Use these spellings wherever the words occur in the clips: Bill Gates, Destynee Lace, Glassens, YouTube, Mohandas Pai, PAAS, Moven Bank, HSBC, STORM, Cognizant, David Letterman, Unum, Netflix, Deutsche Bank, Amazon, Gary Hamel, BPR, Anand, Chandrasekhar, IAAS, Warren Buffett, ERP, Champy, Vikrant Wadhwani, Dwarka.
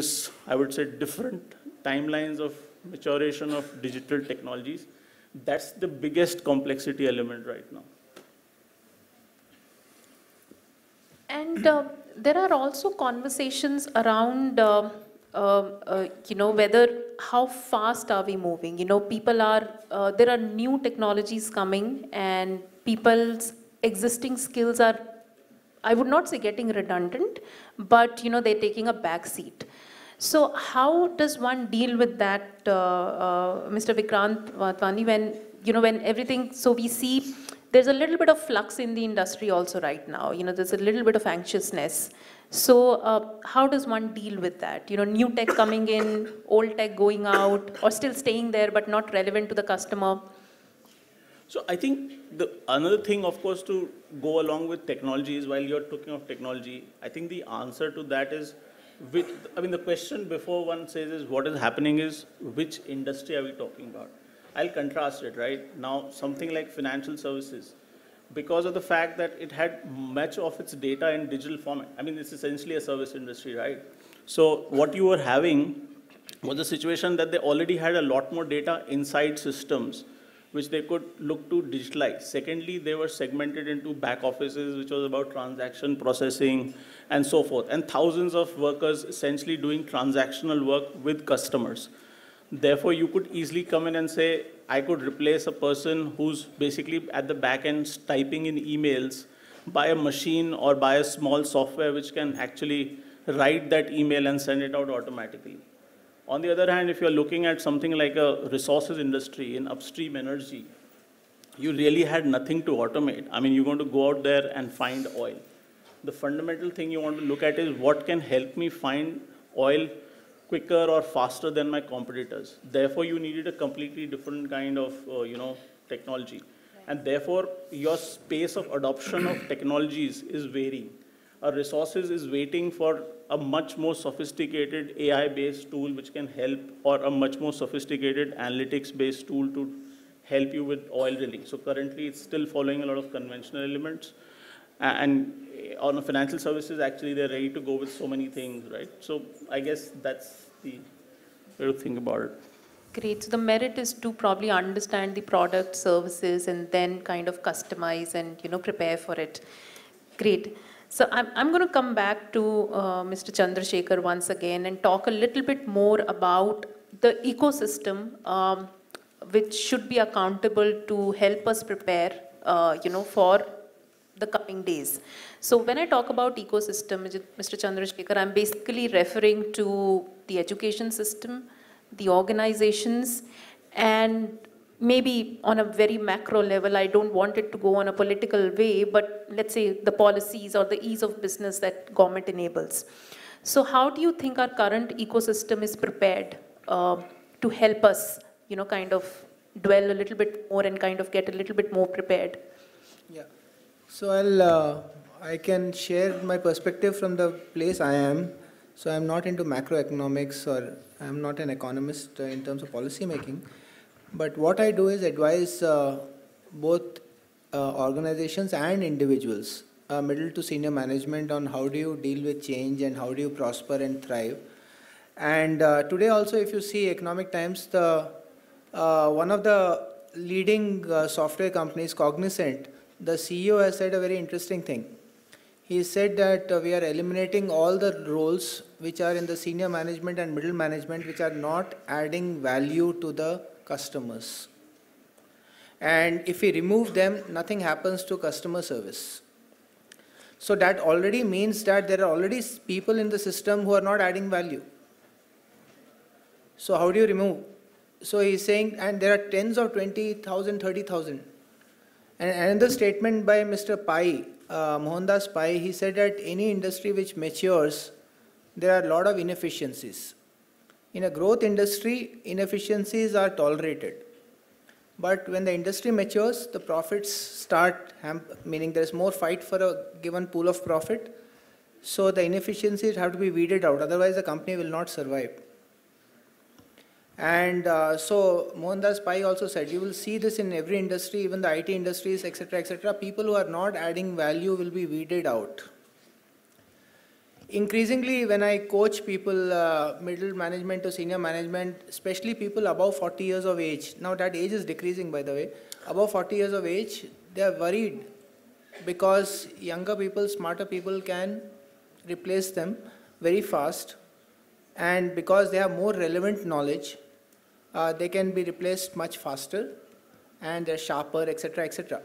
this, I would say, different timelines of maturation of digital technologies. That's the biggest complexity element right now. And there are also conversations around, whether how fast are we moving? You know, people are, there are new technologies coming and people's existing skills are, I would not say getting redundant, but, you know, they're taking a back seat. So how does one deal with that, Mr. Vikrant Wadhwani, when, you know, when everything, so we see there's a little bit of flux in the industry also right now, you know, there's a little bit of anxiousness. So how does one deal with that? You know, new tech coming in, old tech going out, or still staying there but not relevant to the customer? So I think another thing, of course, to go along with technology is, while you're talking of technology, I think the answer to that is, the question before one says is what is happening is which industry are we talking about? I'll contrast it, right? Now, something like financial services, because of the fact that it had much of its data in digital format. I mean, it's essentially a service industry, right? So what you were having was a situation that they already had a lot more data inside systems, which they could look to digitalize. Secondly, they were segmented into back offices, which was about transaction processing and so forth, and thousands of workers essentially doing transactional work with customers. Therefore, you could easily come in and say, I could replace a person who's basically at the back end typing in emails by a machine or by a small software which can actually write that email and send it out automatically. On the other hand, if you're looking at something like a resources industry in upstream energy, you really had nothing to automate. I mean, you're going to go out there and find oil. The fundamental thing you want to look at is what can help me find oil quicker or faster than my competitors. Therefore, you needed a completely different kind of, technology. And therefore, your space of adoption of technologies is varying. Our resources is waiting for a much more sophisticated AI-based tool which can help, or a much more sophisticated analytics-based tool to help you with oil release. So currently, it's still following a lot of conventional elements. And on the financial services, actually, they're ready to go with so many things, right? So I guess that's the way to think about it. Great. So the merit is to probably understand the product, services, and then kind of customize and, you know, prepare for it. Great. So I'm going to come back to Mr. Chandrasekhar once again and talk a little bit more about the ecosystem which should be accountable to help us prepare, for the coming days. So when I talk about ecosystem, Mr. Chandrasekhar, I'm basically referring to the education system, the organizations, and maybe on a very macro level, I don't want it to go on a political way, but let's say the policies or the ease of business that government enables. So how do you think our current ecosystem is prepared to help us, kind of dwell a little bit more and kind of get a little bit more prepared? Yeah. So I can share my perspective from the place I am. So I'm not into macroeconomics, or I'm not an economist in terms of policy making. But what I do is advise both organizations and individuals, middle to senior management, on how do you deal with change and how do you prosper and thrive. And today also, if you see Economic Times, one of the leading software companies, Cognizant, the CEO has said a very interesting thing. He said that we are eliminating all the roles which are in the senior management and middle management which are not adding value to the customers. And if we remove them, nothing happens to customer service. So that already means that there are already people in the system who are not adding value. So how do you remove? So he's saying, and there are tens of 20,000, 30,000. And another statement by Mr. Pai, Mohandas Pai, he said that any industry which matures, there are a lot of inefficiencies. In a growth industry, inefficiencies are tolerated. But when the industry matures, the profits start, meaning there's more fight for a given pool of profit. So the inefficiencies have to be weeded out, otherwise the company will not survive. And so Mohandas Pai also said, you will see this in every industry, even the IT industries, etc., etc. People who are not adding value will be weeded out. Increasingly, when I coach people, middle management to senior management, especially people above 40 years of age, now that age is decreasing, by the way, above 40 years of age, they are worried because younger people, smarter people can replace them very fast, and because they have more relevant knowledge, they can be replaced much faster and they're sharper, etc., etc.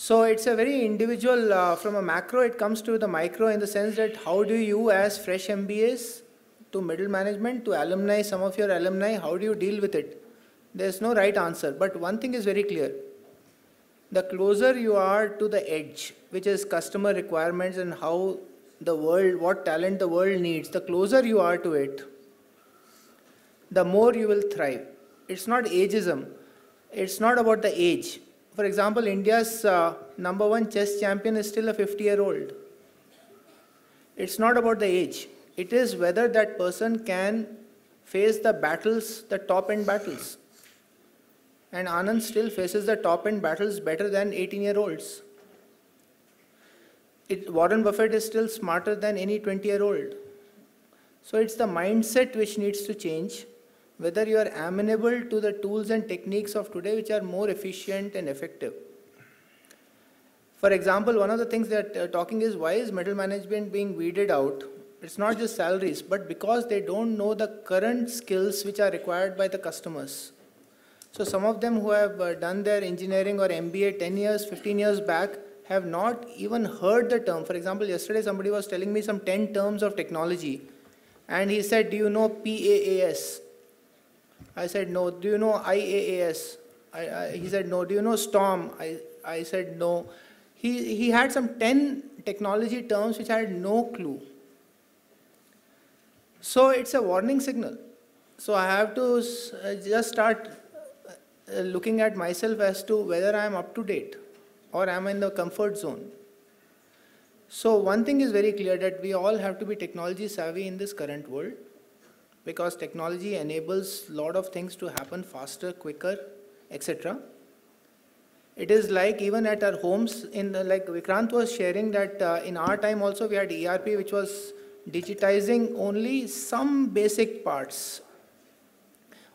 So it's a very individual, from a macro, it comes to the micro in the sense that how do you as fresh MBAs to middle management, to alumni, some of your alumni, how do you deal with it? There's no right answer, but one thing is very clear. The closer you are to the edge, which is customer requirements and how the world, what talent the world needs, the closer you are to it, the more you will thrive. It's not ageism. It's not about the age. For example, India's #1 chess champion is still a 50-year-old. It's not about the age. It is whether that person can face the battles, the top-end battles. And Anand still faces the top-end battles better than 18-year-olds. Warren Buffett is still smarter than any 20-year-old. So it's the mindset which needs to change. Whether you are amenable to the tools and techniques of today which are more efficient and effective. For example, one of the things that talking is why is middle management being weeded out? It's not just salaries, but because they don't know the current skills which are required by the customers. So some of them who have done their engineering or MBA 10 years, 15 years back have not even heard the term. For example, yesterday somebody was telling me some 10 terms of technology and he said, do you know PAAS? I said, no. Do you know IAAS? He said, no. Do you know STORM? I said, no. He had some 10 technology terms which I had no clue. So it's a warning signal. So I have to just start looking at myself as to whether I am up to date or am I in the comfort zone. So one thing is very clear that we all have to be technology savvy in this current world. Because technology enables a lot of things to happen faster, quicker, etc. It is like even at our homes, like Vikrant was sharing that in our time also we had ERP which was digitizing only some basic parts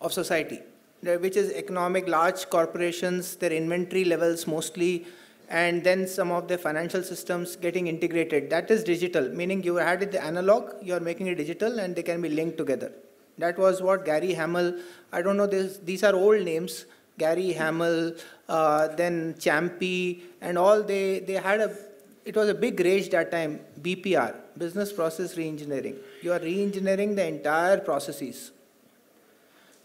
of society, which is economic, large corporations, their inventory levels mostly, and then some of the financial systems getting integrated. That is digital, meaning you had it the analog, you're making it digital, and they can be linked together. That was what Gary Hamel, I don't know, these are old names, Gary Hamel, then Champy, and all they had it was a big rage that time, BPR, Business Process Reengineering. You are reengineering the entire processes.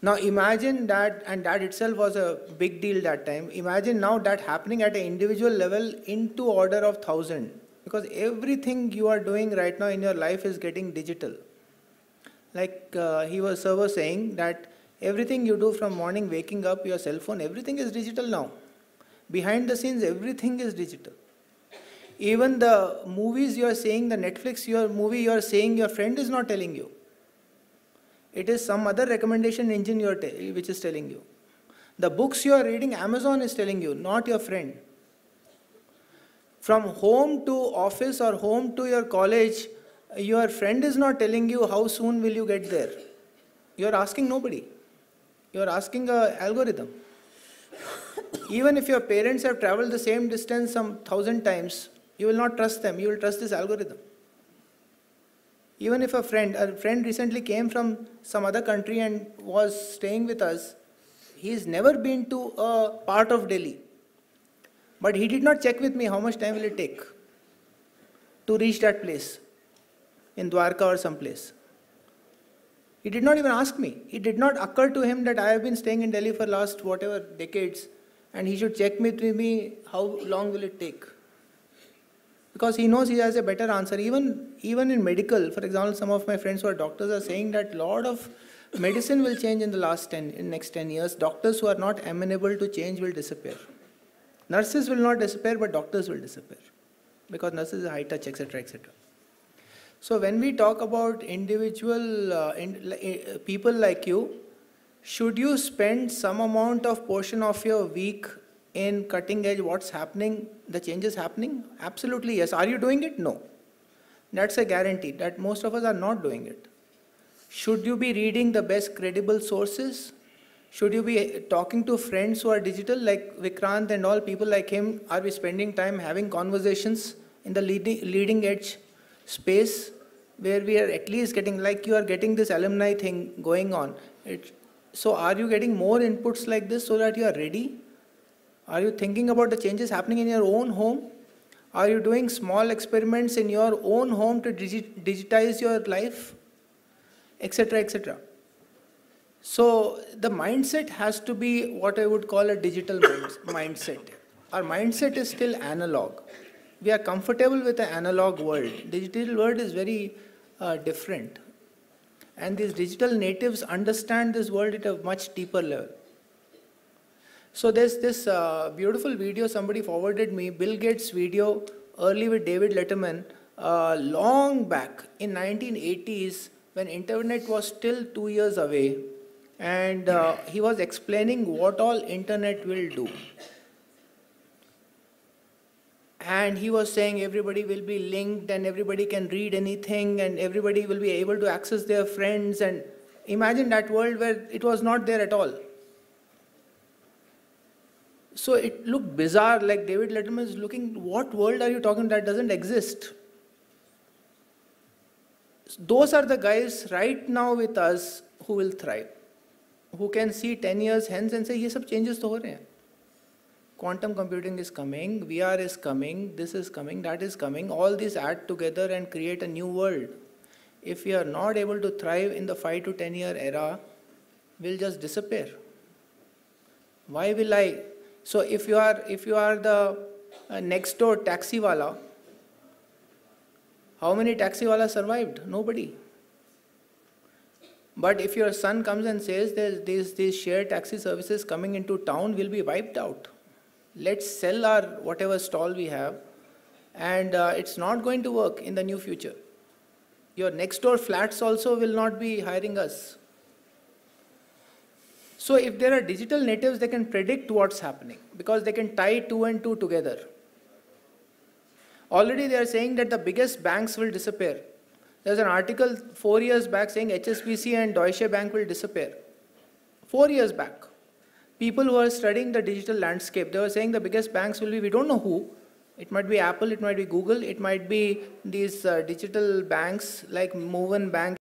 Now imagine that, and that itself was a big deal that time. Imagine now that happening at an individual level into order of 1,000, because everything you are doing right now in your life is getting digital. Like sir was saying that everything you do from morning, waking up, your cell phone, everything is digital now. Behind the scenes, everything is digital. Even the movies you are seeing, the Netflix movie you are seeing, your friend is not telling you. It is some other recommendation engine which is telling you. The books you are reading, Amazon is telling you, not your friend. From home to office or home to your college, your friend is not telling you how soon will you get there. You are asking nobody. You are asking an algorithm. Even if your parents have traveled the same distance some 1,000 times, you will not trust them. You will trust this algorithm. Even if a friend recently came from some other country and was staying with us, he's never been to a part of Delhi. But he did not check with me how much time will it take to reach that place in Dwarka or someplace. He did not even ask me. It did not occur to him that I have been staying in Delhi for last whatever decades and he should check with me how long will it take. Because he knows he has a better answer. Even in medical, for example, some of my friends who are doctors are saying that a lot of medicine will change in the next 10 years. Doctors who are not amenable to change will disappear. Nurses will not disappear, but doctors will disappear. Because nurses are high touch, etc., etc. So when we talk about individual people like you, should you spend some amount of portion of your week in cutting edge, what's happening, the changes happening? Absolutely, yes. Are you doing it? No. That's a guarantee that most of us are not doing it. Should you be reading the best credible sources? Should you be talking to friends who are digital like Vikrant and all people like him? Are we spending time having conversations in the leading edge space where we are at least getting, like you are getting this alumni thing going on? So are you getting more inputs like this so that you are ready? Are you thinking about the changes happening in your own home? Are you doing small experiments in your own home to digitize your life, etc., etc.? So the mindset has to be what I would call a digital mindset. Our mindset is still analog. We are comfortable with the analog world. Digital world is very different. And these digital natives understand this world at a much deeper level. So there's this beautiful video somebody forwarded me, Bill Gates' video early with David Letterman, long back in 1980s when internet was still 2 years away, and he was explaining what all internet will do. And he was saying everybody will be linked and everybody can read anything and everybody will be able to access their friends, and imagine that world where it was not there at all. So it looked bizarre, like David Letterman is looking, what world are you talking about? That doesn't exist. Those are the guys right now with us who will thrive, who can see 10 years hence and say, these changes are happening. Quantum computing is coming, VR is coming, this is coming, that is coming. All these add together and create a new world. If we are not able to thrive in the 5 to 10 year era, we'll just disappear. Why will I? So if you are the next door taxiwala, how many taxiwala survived? Nobody. But if your son comes and says there's these shared taxi services coming into town, will be wiped out. Let's sell our whatever stall we have, and it's not going to work in the new future. Your next door flats also will not be hiring us. So if there are digital natives, they can predict what's happening because they can tie two and two together. Already they are saying that the biggest banks will disappear. There's an article 4 years back saying HSBC and Deutsche Bank will disappear. 4 years back. People who are studying the digital landscape, they were saying the biggest banks will be, we don't know who. It might be Apple, it might be Google, it might be these digital banks like Moven Bank.